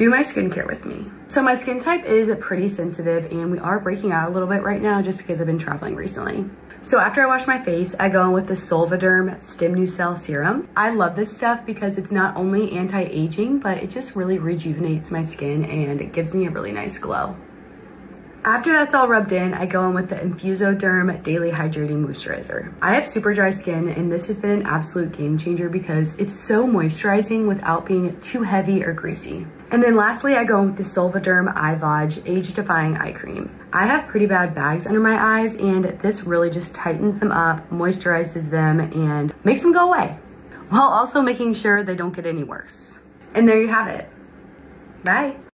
do my skincare with me. So my skin type is pretty sensitive and we are breaking out a little bit right now just because I've been traveling recently. So after I wash my face, I go in with the Solvaderm Stemnucell Serum. I love this stuff because it's not only anti-aging, but it just really rejuvenates my skin and it gives me a really nice glow. After that's all rubbed in, I go in with the Infusoderm Daily Hydrating Moisturizer. I have super dry skin and this has been an absolute game changer because it's so moisturizing without being too heavy or greasy. And then lastly, I go in with the Solvaderm Eyevage Age-Defying Eye Cream. I have pretty bad bags under my eyes and this really just tightens them up, moisturizes them, and makes them go away, while also making sure they don't get any worse. And there you have it. Bye.